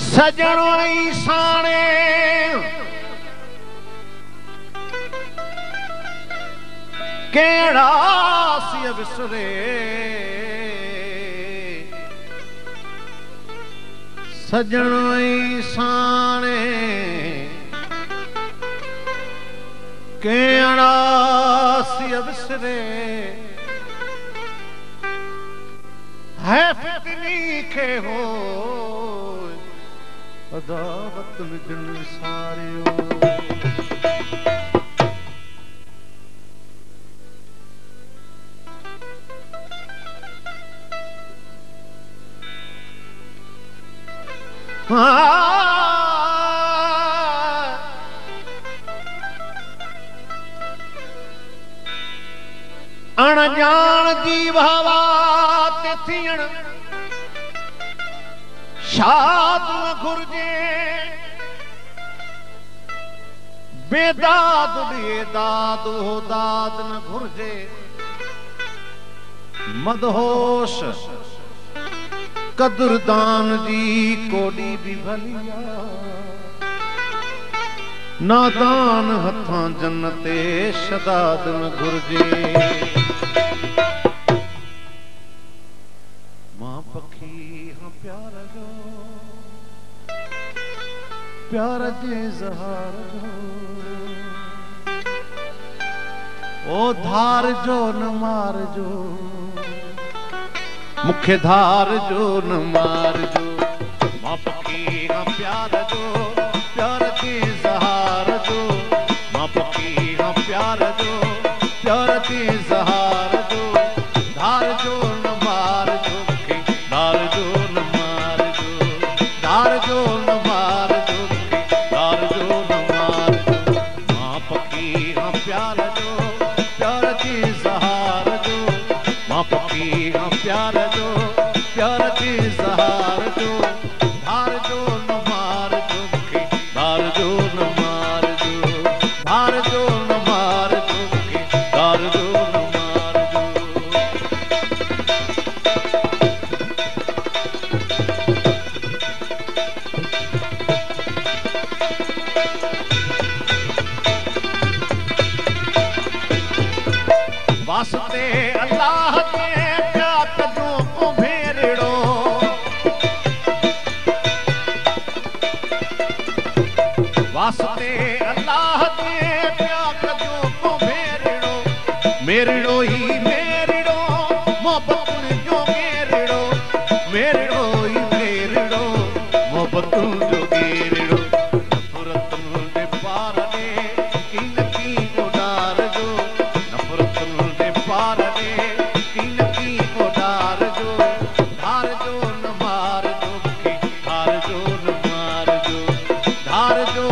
सजणो ई साणे केड़ा सी विसरे सजणो ई साणे केड़ा सी विसरे है फितनी के हो अदावत विजन सारियो अणजान जी भावा ते थियण शाद न घुर्जे बेदाद बेदाद हो दाद न घुर्जे मदहोश कदरदान जी कोडी भी भलिया नादान हथा जन्नते शदाद न घुर्जे मां पखी हां प्यार जो प्यार जे जहार जो ओ धार जो न मार जो मुख्य धार जो न मार जो मां पखी हां प्यार के सहार जो मां पखी हां प्यार के सहार जो धार जो न मार जो मुख्य धार जो न मार जो धार जो न मार जो मुख्य धार जो न मार जो मां पखी हां प्यार के सहार जो मां पखी हां प्यार के सहार जो धार जो न मार जो मुखे धार जो न मार जो धार जो न मार जो मुखे धार जो न मार जो वास्ते अल्लाह के वास्ते अल्लाह दे प्या कजो को मेरिड़ो मेरिड़ो ही मेरिड़ो मोहब्बतुन जो मेरिड़ो मेरिड़ो ही मेरिड़ो मोहब्बतुन जो मेरिड़ो नफरतुन दे पार दे की को डार जो नफरतुन दे पार दे की को डार जो धार जो न मार जो मुखे धार जो न मार जो धार जो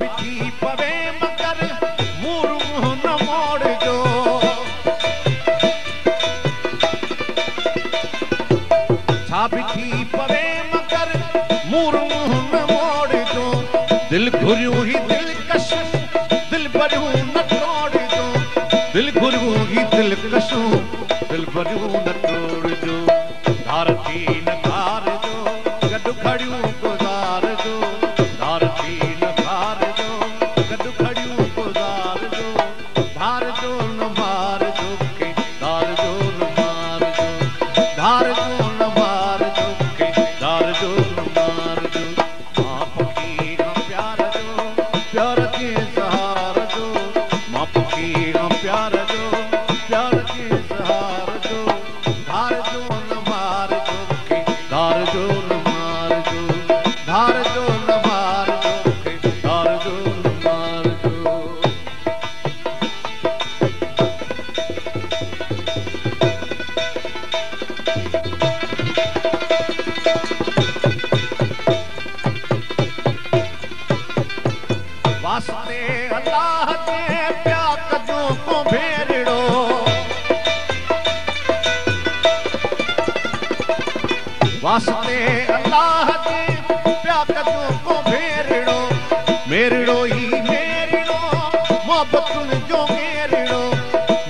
बिठी पवे मगर मूर मुंह मोड़ जो दिल घुरियूं ही दिलकशूं दिल भरियूं न तोड़ जो दिल घुरियूं ही दिलकशूं दिल भरियूं न तोड़ जो धार थी न धार जो गॾु खड़ियूं गुज़ार जो धार थी न धार जो गॾु खड़ियूं गुज़ार जो धार जो न मार जो मुखे धार जो न मार जो धार जो प्यार जो प्यार के सहार जो वास्ते अल्लाह के प्याकतों को भेड़ो मेरड़ो ही मेरड़ो मोहब्बतुन जो मेरड़ो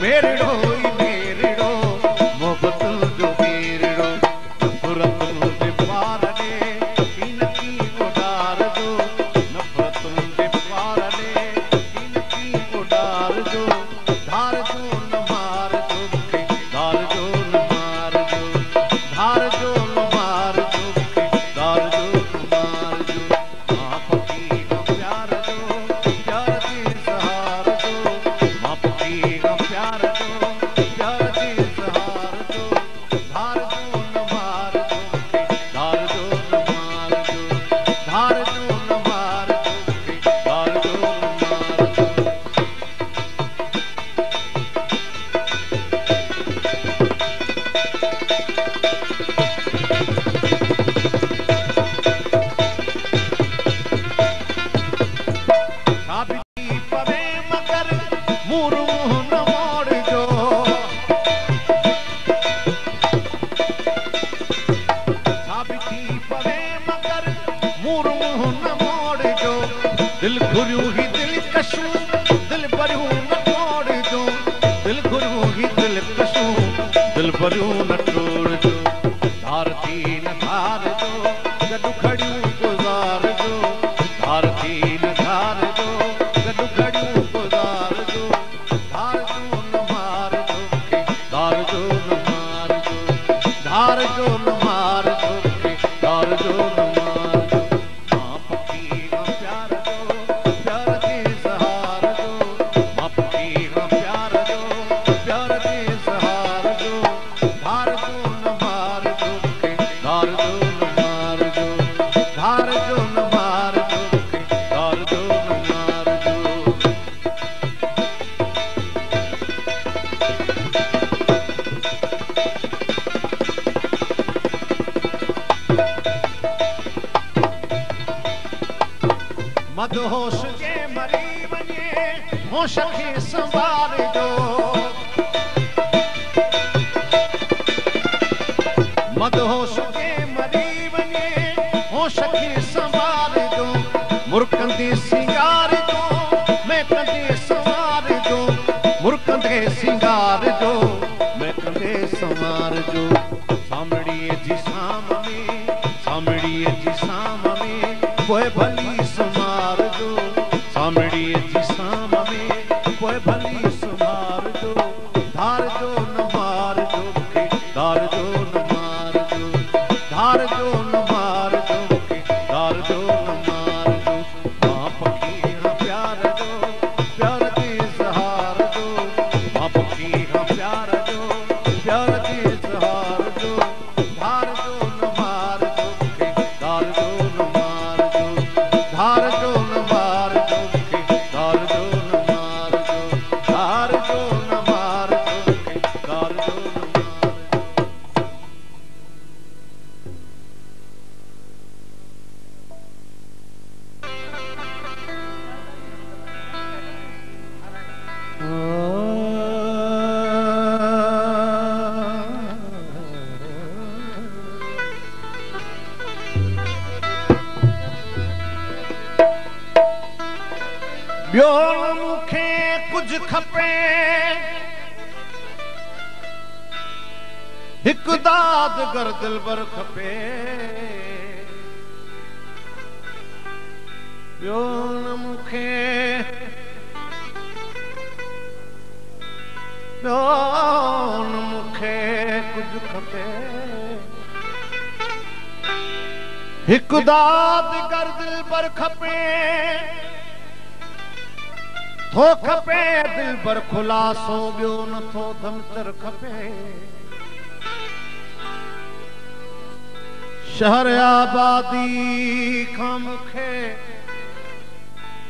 मेरड़ो ही मेरड़ो मोहब्बतुन जो मेरड़ो नफरतुन दे पार दे इनकी उड़ार दो नफरतुन दे पार दे इनकी उड़ार दो धार दो न मार दो धार दो न मार दो धार दो दिल घुरू ही दिल कशू दिल भरू न तोड़ दो दिल घुरू ही दिल कशू दिल भरू न तोड़ दो धारती न धार दो गडू खड़ू गुजार दो धारती न धार दो गडू खड़ू गुजार दो धार दो न मार दो धार दो न मार दो धार दो न मार दो धार दो न मार दो मदहोश के मरी वने होश खे संभाल दो मदहोश के मरी वने होश खे संभाल दो मुर्कंदे सिंगार दो मैं कंदे संवार दो मुर्कंदे सिंगार दो मैं कंदे संवार दो सामड़ीअ जी साम में सामड़ीअ जी साम में पोए भली सामड़ीअ जी साम में पोइ भली सुमार जो धार जो न मार जो धार जो न मार जो धार जो न मार जो धार जो न मार जो मां पखी खां प्यार जो प्यार ते सहार जो मां पखी खां प्यार जो प्यार ते सहार जो धार जो न मार जो धार जो न मार जो धार जो न मार जो ब्यो मुखे कुछ खपे एक दादगर दिलबर खपे ब्यो मुखे कुछ खपे एक दादगर दिलबर खपे थो खपे दिल पर खुलासो बियो न थो धमतर खपे शहर आबादी खां मूंखे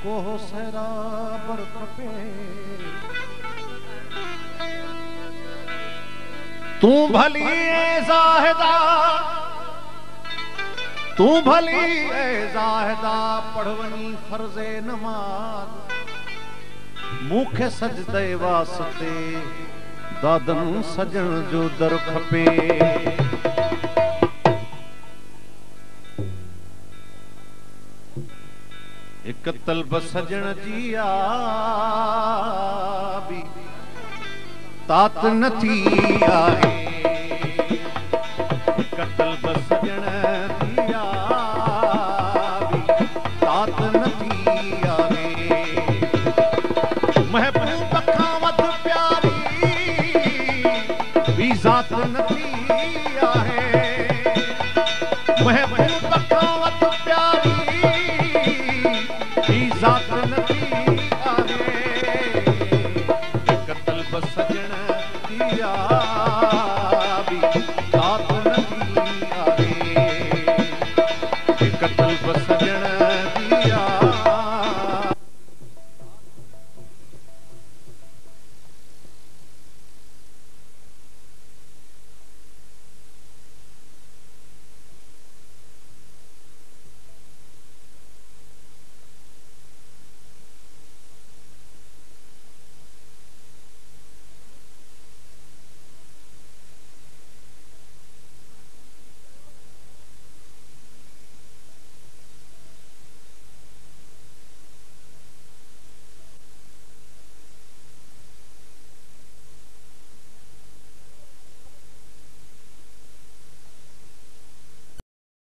को सराबर खपे तू भली ज़ाहिदा तू भली ज़ाहिदा पढ़ वनी फर्ज़े नमाज़ मूंखे सजदे वास्ते दादन सजन जो दर खपे। एक तलब सजन जी आबी तात न थी आए। एक तलब सजन जी आबी तात न थी आए। महबूब खावत प्यारी भी जात न थी।